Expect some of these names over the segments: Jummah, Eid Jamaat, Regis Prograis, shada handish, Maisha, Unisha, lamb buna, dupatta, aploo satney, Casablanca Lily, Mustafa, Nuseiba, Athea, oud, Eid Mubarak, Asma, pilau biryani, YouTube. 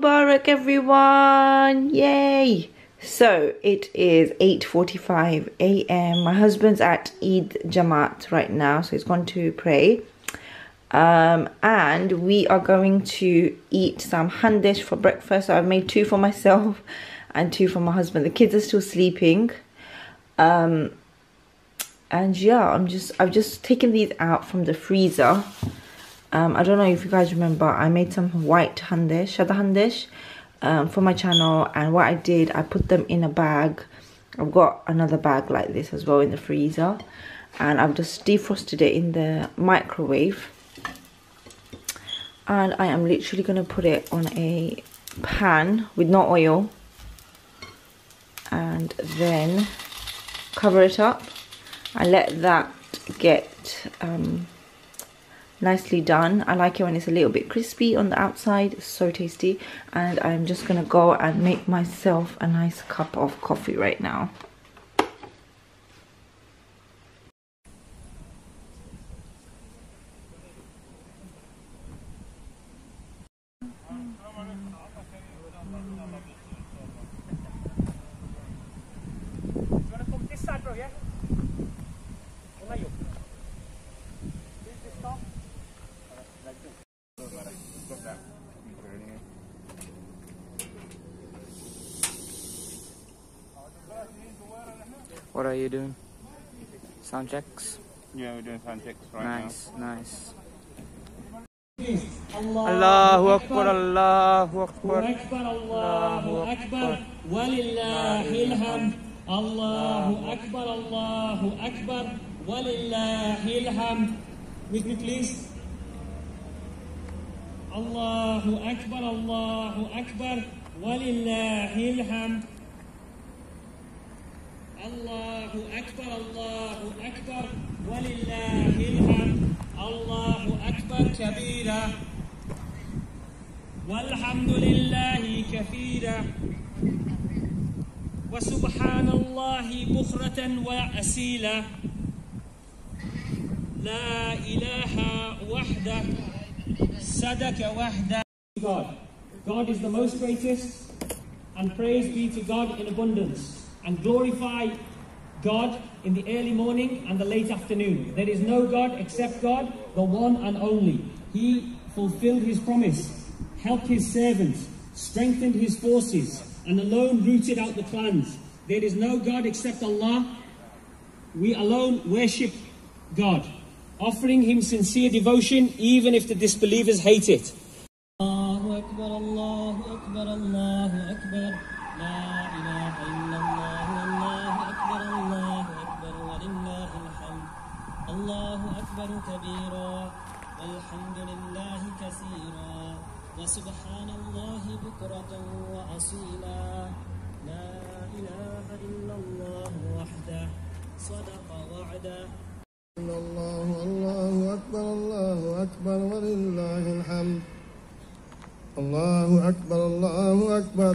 Mubarak everyone, yay! So it is 8:45 a.m. My husband's at Eid Jamaat right now, so he's gone to pray. And we are going to eat some handish for breakfast. So I've made two for myself and two for my husband. The kids are still sleeping. And yeah, I've just taken these out from the freezer. I don't know if you guys remember, I made some white handish, shada handish, for my channel, and what I did, I put them in a bag. I've got another bag like this as well in the freezer, and I've just defrosted it in the microwave, and I am literally going to put it on a pan with no oil and then cover it up and let that get nicely done. I like it when it's a little bit crispy on the outside. It's so tasty. And I'm just gonna go and make myself a nice cup of coffee right now. What are you doing? Sound checks? Yeah, we're doing sound checks right now. Nice, nice. Allahu Akbar, Allahu Akbar, Allahu Akbar, walillahil hamd. Allahu Akbar, walillahil hamd. With me, please. Allahu Akbar, walillahil hamd. Allahu Akbar, Allahu Akbar, walillahil hamd. Allahu Akbar kabira, walhamdulillahi kathira, wa subhanallahi bukhratan wa asila, la ilaha wahda, sadaka wahda. God, God is the most greatest, and praise be to God in abundance. And glorify God in the early morning and the late afternoon. There is no God except God, the one and only. He fulfilled his promise, helped his servants, strengthened his forces, and alone rooted out the clans. There is no God except Allah. We alone worship God, offering him sincere devotion, even if the disbelievers hate it. Allahu Akbar, Allahu Akbar, Allahu Akbar. La ilaha illallah, Allahu Akbar, Allahu Akbar, walillahil hamd. Allahu Akbar kabira, walhamdulillahi kaseera, wa subhanallahi bukratan wa asila. La ilaha illallah wahdah, sadaqa wa'dah. Allahu Akbar, walillahil hamd. Allahu Akbar, Allahu Akbar.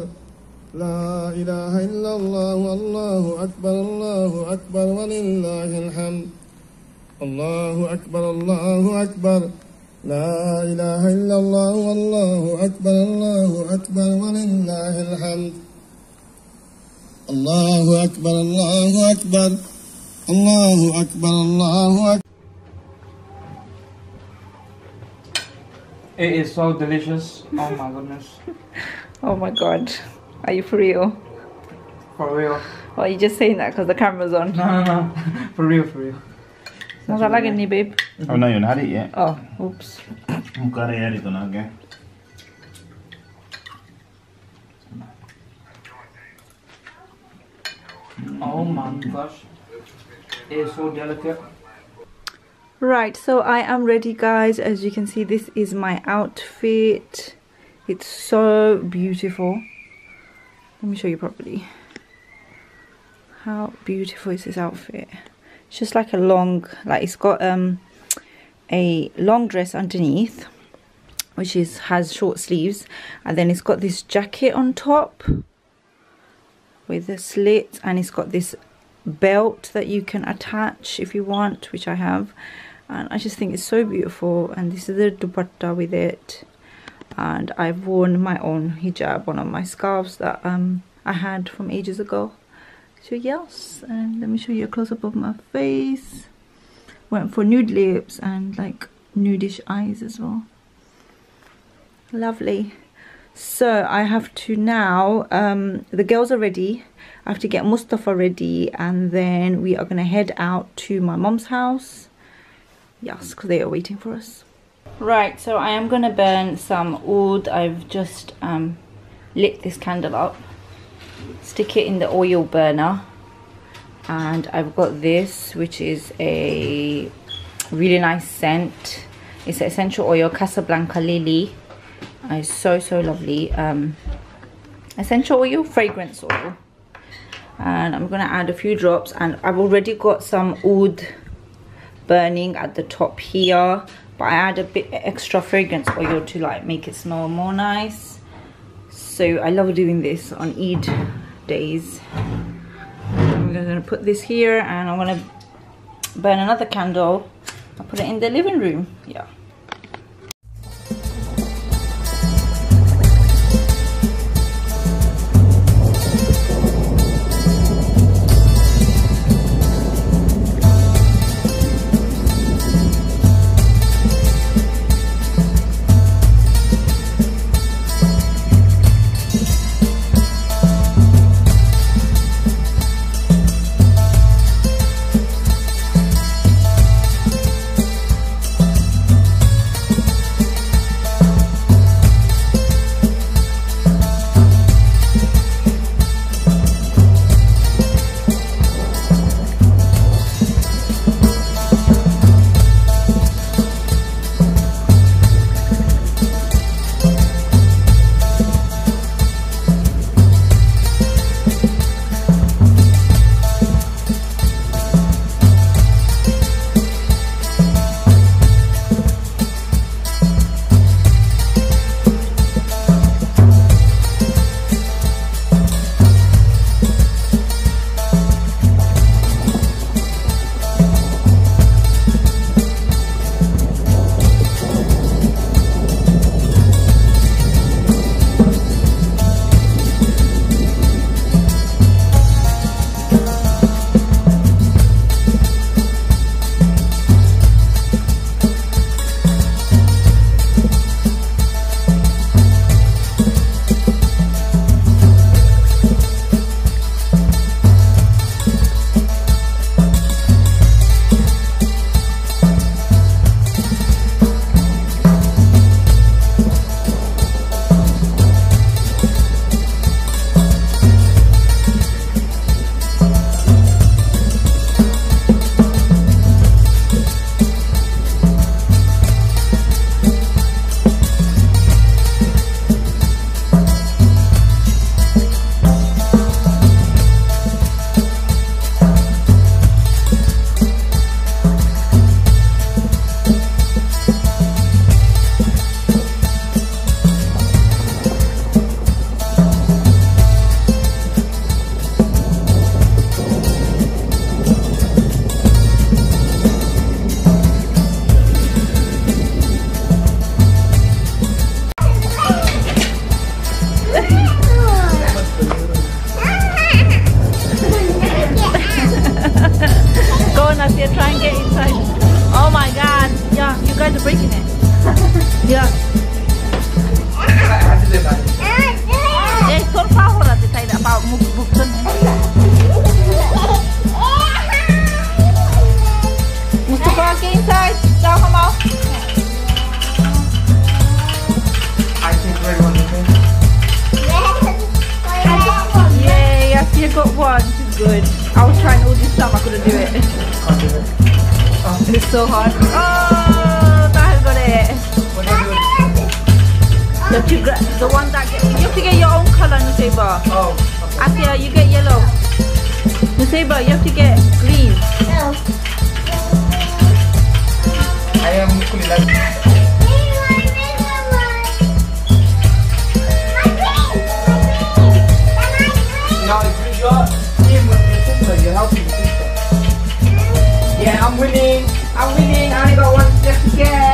La ilaha illallah, Allahu akbar, walillahil hamd. Allahu akbar, la ilaha illallah, Allahu akbar, walillahil hamd. Allahu akbar. It is so delicious. Oh my goodness. Oh my God. Are you for real? For real. Or are you just saying that because the camera's on? No. For real. Smells like any, babe. Oh, no, you haven't had it yet. Oh, oops. I'm glad I had it on again. Oh my gosh. It is so delicate. Right, so I am ready, guys. As you can see, this is my outfit. It's so beautiful. Let me show you properly. How beautiful is this outfit? It's just like a long, like it's got a long dress underneath, which has short sleeves, and then it's got this jacket on top with the slits, and it's got this belt that you can attach if you want, which I have, and I just think it's so beautiful. And this is the dupatta with it. and I've worn my own hijab, one of my scarves that I had from ages ago. So yes, and let me show you a close-up of my face. Went for nude lips and like nudish eyes as well. Lovely. So I have to now, the girls are ready. I have to get Mustafa ready, and then we are gonna head out to my mom's house. Yes, because they are waiting for us. Right, so I am gonna burn some oud. I've just lit this candle up, stick it in the oil burner, and I've got this, which is a really nice scent. It's an essential oil, Casablanca Lily. It's so lovely. Essential oil, fragrance oil, and I'm gonna add a few drops. And I've already got some oud burning at the top here, but I add a bit extra fragrance oil to like make it smell more nice. So I love doing this on Eid days. I'm gonna put this here, and I'm gonna burn another candle. I'll put it in the living room. Yeah. It's so hard. Oh, Taha got it. You have to grab the one that gets. You have to get your own color, Nuseiba. Oh. Okay. Athea, you get yellow. Nuseiba, you have to get green. No. I am equally like that. Now it's your team with your sister. You're helping your sister. Yeah, I'm winning. I'm winning, I only got one step to get.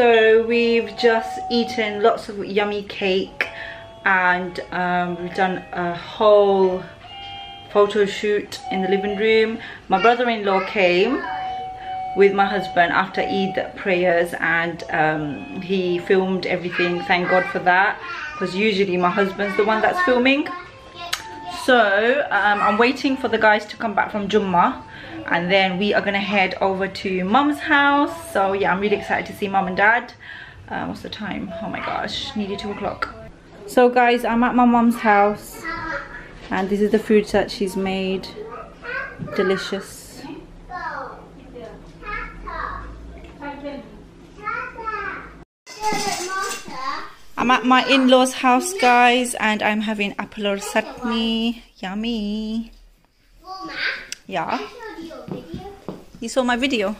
So we've just eaten lots of yummy cake, and we've done a whole photo shoot in the living room. My brother-in-law came with my husband after Eid prayers, and he filmed everything. Thank God for that, because usually my husband's the one that's filming. So I'm waiting for the guys to come back from Jummah, and then we are gonna head over to Mum's house. So yeah, I'm really excited to see Mum and Dad. What's the time? Oh my gosh, nearly 2 o'clock. So guys, I'm at my mum's house, and this is the food that she's made. Delicious. I'm at my in-laws' house, guys, and I'm having aploo satney. Yummy. Yeah. You saw my video?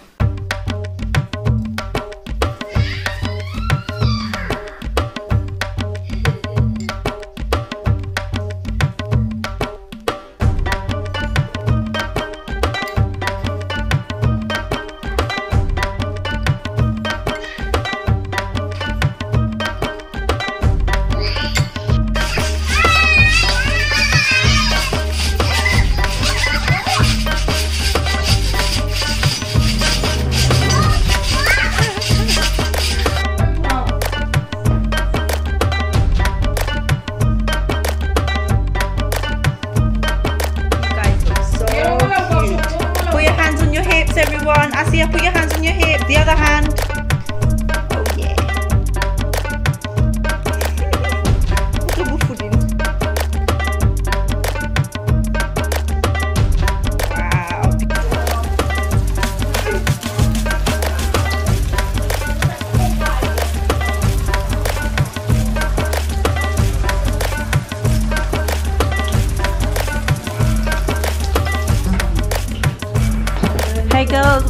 Athea, put your hands on your hip, the other hand. Oh yeah.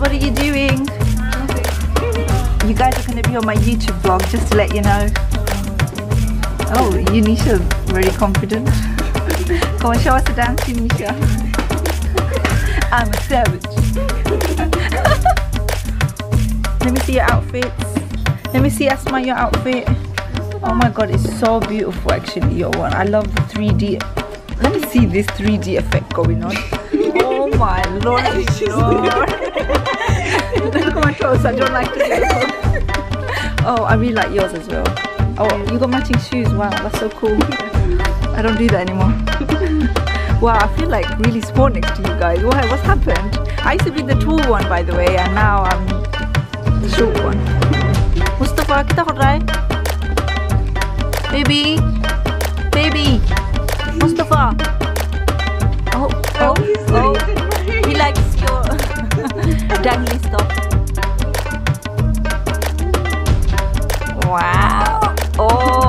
What are you doing? You guys are going to be on my YouTube vlog, just to let you know. Oh, Unisha's very confident. Go and show us the dance, Unisha. I'm a savage. Let me see your outfits. Let me see, Asma, your outfit. Oh my god, it's so beautiful actually, your one. I love the 3D. Let me see this 3D effect going on. Oh my lord, look at my toes, I don't like to get them. Oh, I really like yours as well. Oh, you got matching shoes, wow, that's so cool. I don't do that anymore. Wow, I feel like really small next to you guys. What's happened? I used to be the tall one, by the way, and now I'm the short one. Mustafa, kita khod raha hai? Baby! Baby! Mustafa! Oh, he likes your dangly stuff. Wow. Oh.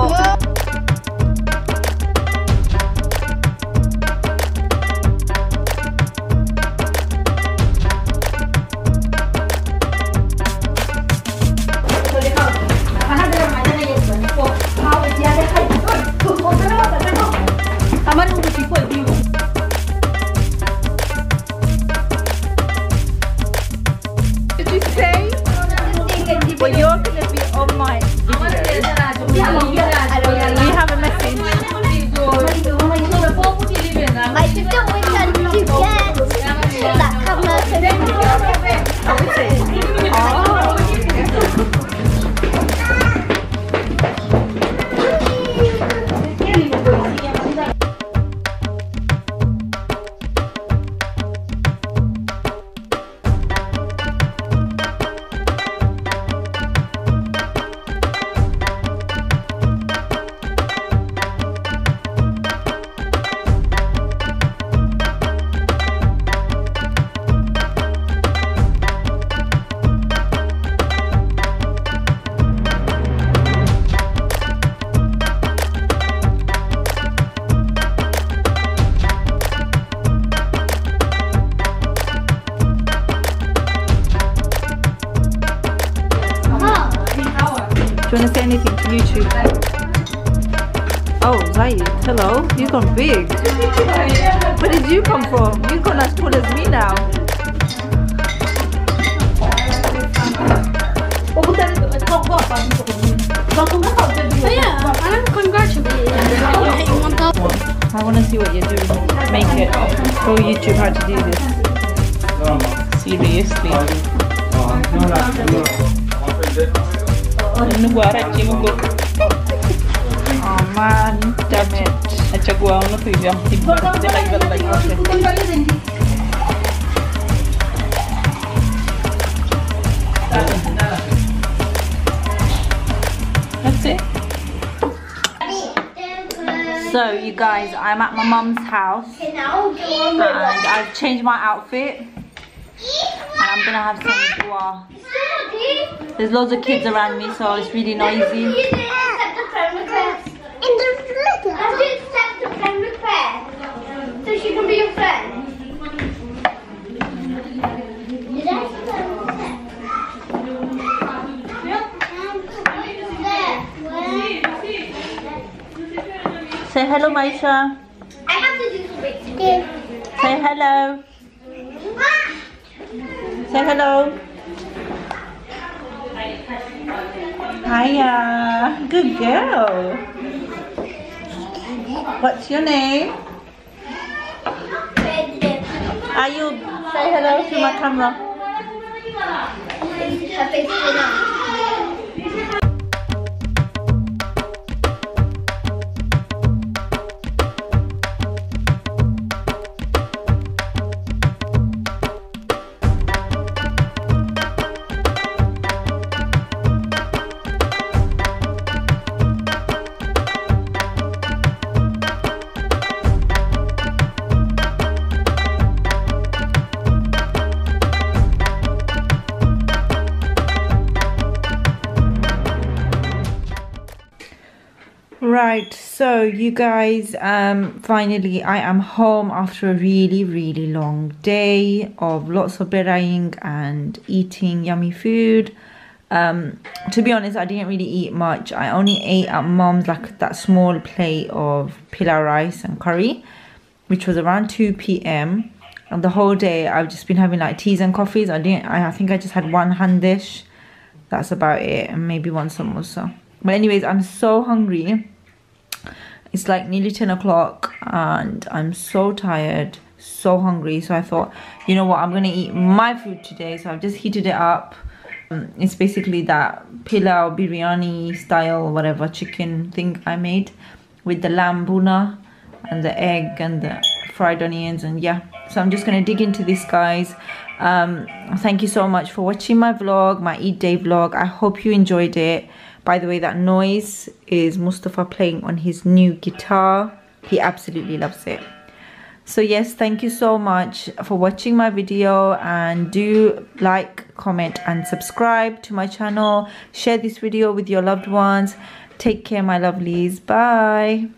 Do you want to say anything to YouTube? Oh, Zayed, hello. You've gone big. Where did you come from? You've gone as tall as me now. I want to see what you're doing. Make it. Go YouTube how to do this. Seriously. Oh man, damn it. That's it. So you guys, I'm at my mum's house and I've changed my outfit and I'm gonna have some dua. There's loads of kids around me, so it's really noisy. So she can be your friend. Say hello, Maisha. I have to do something. Say hello. Say hello. Hiya. Good girl. What's your name? Are you? Say hello to my camera. Right, so you guys, finally I am home after a really long day of lots of beraying and eating yummy food. To be honest, I didn't really eat much. I only ate at mum's like that small plate of pilau rice and curry, which was around 2 p.m. and the whole day I've just been having like teas and coffees. I think I just had one handish, that's about it, and maybe one samosa. But anyways, I'm so hungry. It's like nearly 10 o'clock and I'm so tired, so hungry. So I thought, you know what, I'm going to eat my food today. So I've just heated it up. It's basically that pilau biryani style, whatever chicken thing I made with the lamb buna and the egg and the fried onions, and yeah. So I'm just going to dig into this, guys. Thank you so much for watching my vlog, my Eid day vlog. I hope you enjoyed it. By the way, that noise is Mustafa playing on his new guitar. He absolutely loves it. So yes, thank you so much for watching my video, and do like, comment and subscribe to my channel. Share this video with your loved ones. Take care, my lovelies. Bye.